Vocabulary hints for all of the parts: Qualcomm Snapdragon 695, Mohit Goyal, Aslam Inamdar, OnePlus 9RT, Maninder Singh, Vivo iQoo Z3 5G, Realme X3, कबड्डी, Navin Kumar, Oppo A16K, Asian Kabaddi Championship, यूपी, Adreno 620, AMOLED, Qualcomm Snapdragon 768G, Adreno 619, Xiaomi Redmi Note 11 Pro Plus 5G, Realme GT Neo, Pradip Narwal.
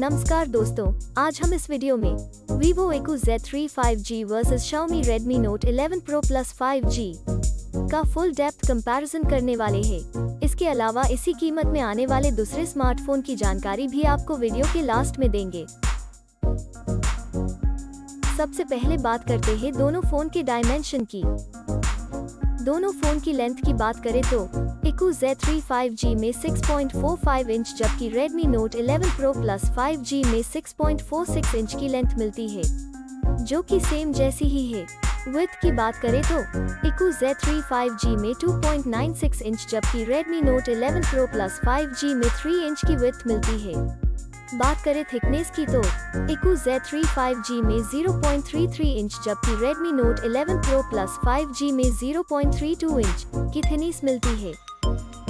नमस्कार दोस्तों, आज हम इस वीडियो में Vivo iQoo Z3 5G versus Xiaomi Redmi Note 11 Pro Plus 5G का फुल डेप्थ कंपैरिजन करने वाले हैं। इसके अलावा इसी कीमत में आने वाले दूसरे स्मार्टफोन की जानकारी भी आपको वीडियो के लास्ट में देंगे। सबसे पहले बात करते हैं दोनों फोन के डायमेंशन की। दोनों फोन की लेंथ की बात करें तो iQoo Z3 5G में 6.45 इंच जबकि Redmi Note 11 Pro Plus 5G में 6.46 इंच की लेंथ मिलती है, जो कि सेम जैसी ही है। विड्थ की बात करें तो iQoo Z3 5G में 2.96 इंच जबकि Redmi Note 11 Pro Plus 5G में 3 इंच की विड्थ मिलती है। बात करें थिकनेस की तो iQoo Z3 5G में 0.33 इंच जबकि Redmi Note 11 Pro Plus 5G में 0.32 इंच की थिकनेस मिलती है।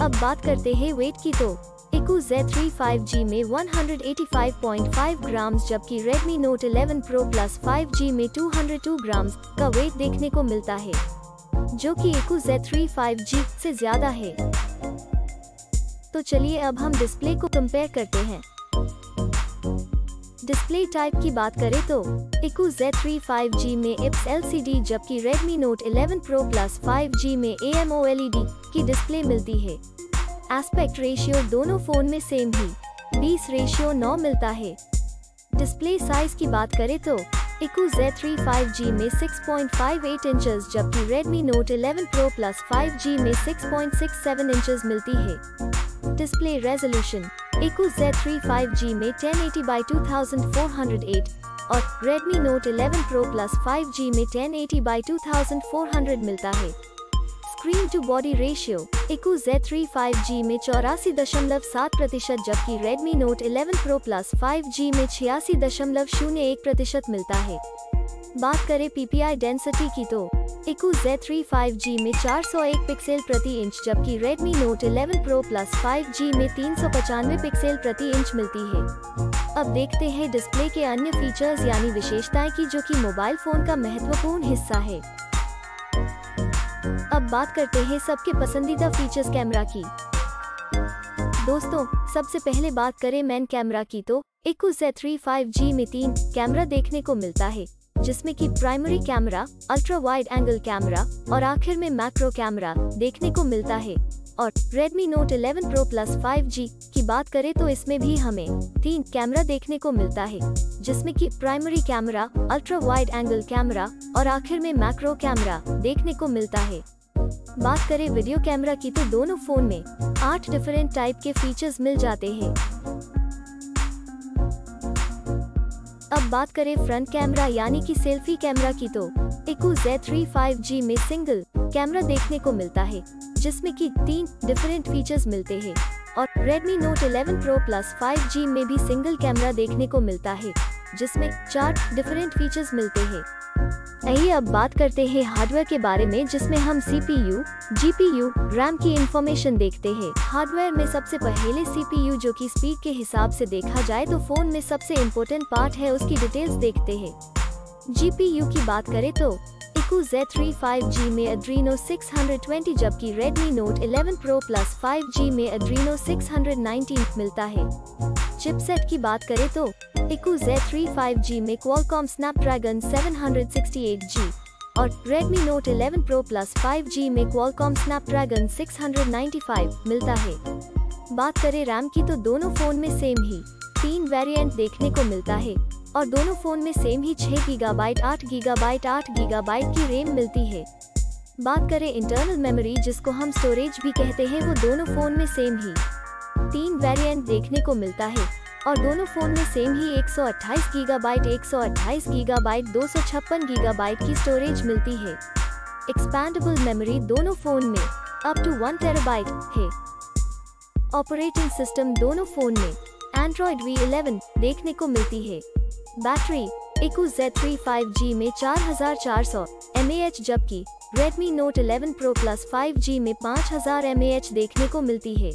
अब बात करते हैं वेट की तो iQoo Z3 5G में 185.5 ग्राम जबकि Redmi Note 11 Pro Plus 5G में 202 ग्राम का वेट देखने को मिलता है, जो कि iQoo Z3 5G से ज्यादा है। तो चलिए अब हम डिस्प्ले को कंपेयर करते हैं। डिस्प्ले टाइप की बात करें तो iQoo Z3 5G में IPS LCD जबकि Redmi Note 11 Pro Plus 5G में AMOLED की डिस्प्ले मिलती है। एस्पेक्ट रेशियो दोनों फोन में सेम ही 20:9 मिलता है। डिस्प्ले साइज की बात करें तो iQoo Z3 5G में 6.58 इंचेस जबकि Redmi Note 11 Pro Plus 5G में 6.67 इंचेस मिलती है। Display resolution iQoo Z3 5G में 1080x2408 और Redmi Note 11 Pro Plus 5G में 1080x2400 मिलता है। Screen to body ratio iQoo Z3 5G में 84.7% जबकि Redmi Note 11 Pro Plus 5G में 86.01% मिलता है। बात करें PPI डेंसिटी की तो iQoo Z3 5G में 401 पिक्सल प्रति इंच जबकि Redmi Note 11 Pro Plus 5G में 395 पिक्सल प्रति इंच मिलती है। अब देखते हैं डिस्प्ले के अन्य फीचर्स यानी विशेषताएं की, जो कि मोबाइल फोन का महत्वपूर्ण हिस्सा है। अब बात करते हैं सबके पसंदीदा फीचर्स कैमरा की। दोस्तों, सबसे पहले बात करें मेन कैमरा की तो iQoo Z3 5G में 3 कैमरा देखने को मिलता है, जिसमें कि primary camera, ultra wide angle camera और आखिर में मैक्रो कैमरा देखने को मिलता है। और Redmi Note 11 Pro Plus 5G की बात करें तो इसमें भी हमें 3 कैमरा देखने को मिलता है, जिसमें कि primary camera, ultra wide angle camera और आखिर में मैक्रो कैमरा देखने को मिलता है। बात करें वीडियो कैमरा की तो दोनों फोन में 8 डिफरेंट टाइप के फीचर्स मिल जाते हैं। अब बात करें फ्रंट कैमरा यानी कि सेल्फी कैमरा की तो iQoo Z3 5G में सिंगल कैमरा देखने को मिलता है, जिसमें कि 3 डिफरेंट फीचर्स मिलते हैं। और Redmi Note 11 Pro Plus 5G में भी सिंगल कैमरा देखने को मिलता है, जिसमें 4 डिफरेंट फीचर्स मिलते हैं। आइए अब बात करते हैं हार्डवेयर के बारे में, जिसमें हम CPU, GPU, RAM की इंफॉर्मेशन देखते हैं। हार्डवेयर में सबसे पहले CPU, जो कि स्पीड के हिसाब से देखा जाए तो फोन में सबसे इम्पोर्टेंट पार्ट है, उसकी डिटेल्स देखते हैं। GPU की बात करें तो iQoo Z3 5G में Adreno 620 जबकि Redmi Note 11 Pro Plus 5G में Adreno 619 मिलता है। चिपसेट की बात करें तो iQoo Z3 5G में Qualcomm Snapdragon 768G और Redmi Note 11 Pro Plus 5G में Qualcomm Snapdragon 695 मिलता है। बात करें RAM की तो दोनों फोन में सेम ही 3 वेरिएंट देखने को मिलता है और दोनों फोन में सेम ही 6GB, 8GB, 8GB की रैम मिलती है। बात करें इंटरनल मेमोरी, जिसको हम स्टोरेज भी कहते हैं, वो दोनों फोन में सेम ही 3 वेरिएंट देखने को मिलता है और दोनों फोन में सेम ही 128GB, 128GB, 256GB की स्टोरेज मिलती है। एक्सपैंडेबल मेमोरी दोनों फोन में अप टू 1TB है। ऑपरेटिंग सिस्टम दोनों फोन में Android V11 देखने को मिलती है। बैटरी iQoo Z3 5G में 4400 mAh जबकि Redmi Note 11 Pro Plus 5G में 5000 mAh देखने को मिलती है।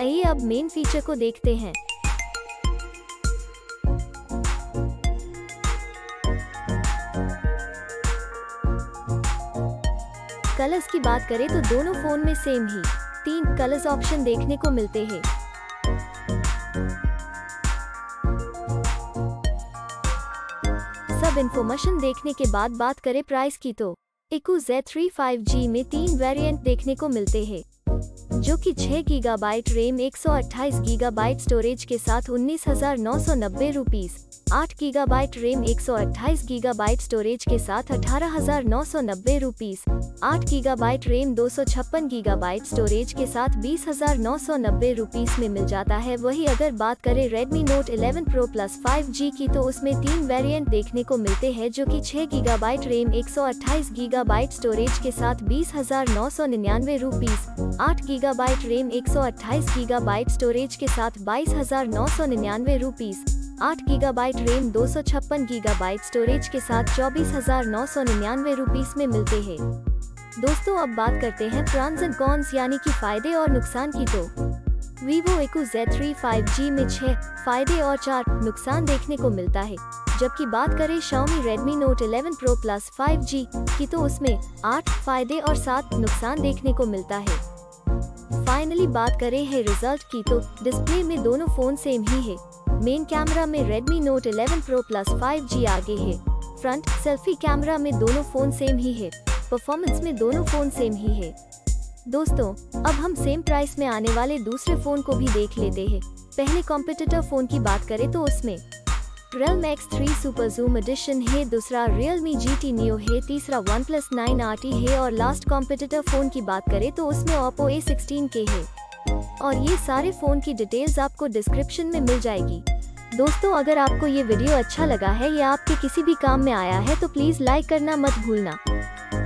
आइए अब मेन फीचर को देखते हैं। कलर्स की बात करें तो दोनों फोन में सेम ही 3 कलर्स ऑप्शन देखने को मिलते हैं। सब इन्फॉर्मेशन देखने के बाद बात करें प्राइस की तो iQoo Z3 5G में 3 वेरिएंट देखने को मिलते हैं, जो कि 6 गीगाबाइट रैम 128 गीगाबाइट स्टोरेज के साथ 19,990 rupees, 8 gigabyte RAM 128 gigabyte storage के साथ 18,990 rupees, 8 gigabyte RAM 256 gigabyte storage के साथ 20,990 रुपीस में मिल जाता है। वही अगर बात करें Redmi Note 11 Pro Plus 5G की तो उसमें 3 वेरिएंट देखने को मिलते हैं, जो कि 6 गीगाबाइट रैम 128 गीगाबाइट स्टोरेज के साथ 20,999 rupees, 8 gigabyte RAM 128 gigabyte storage के साथ 22,999 rupees, 8 gigabyte RAM 256 gigabyte storage के साथ 24,999 रुपीस में मिलते हैं। दोस्तों अब बात करते हैं प्रॉन्स एंड कॉन्स यानी कि फायदे और नुकसान की तो Vivo iQoo Z3 5G में 6 फायदे और 4 नुकसान देखने को मिलता है, जबकि बात करें Xiaomi Redmi Note 11 Pro Plus 5G की तो उसमें 8 फायदे और 7 नुकसान देखने को मिलता है। फाइनली बात करें है रिजल्ट की तो डिस्प्ले में दोनों फोन सेम ही है। मेन कैमरा में Redmi Note 11 Pro Plus 5G आगे है, फ्रंट सेल्फी कैमरा में दोनों फोन सेम ही है, परफॉर्मेंस में दोनों फोन सेम ही है। दोस्तों अब हम सेम प्राइस में आने वाले दूसरे फोन को भी देख लेते हैं। पहले कॉम्पिटिटर फोन की बात करें तो उसमें Realme X3 super zoom edition है, दूसरा Realme GT Neo है, तीसरा OnePlus 9RT है और लास्ट कॉम्पिटिटर फोन की बात करें तो उसमें Oppo A16K है। और ये सारे फोन की डिटेल्स आपको डिस्क्रिप्शन में मिल जाएगी। दोस्तों अगर आपको ये वीडियो अच्छा लगा है या आपके किसी भी काम में आया है तो प्लीज लाइक करना मत भूलना।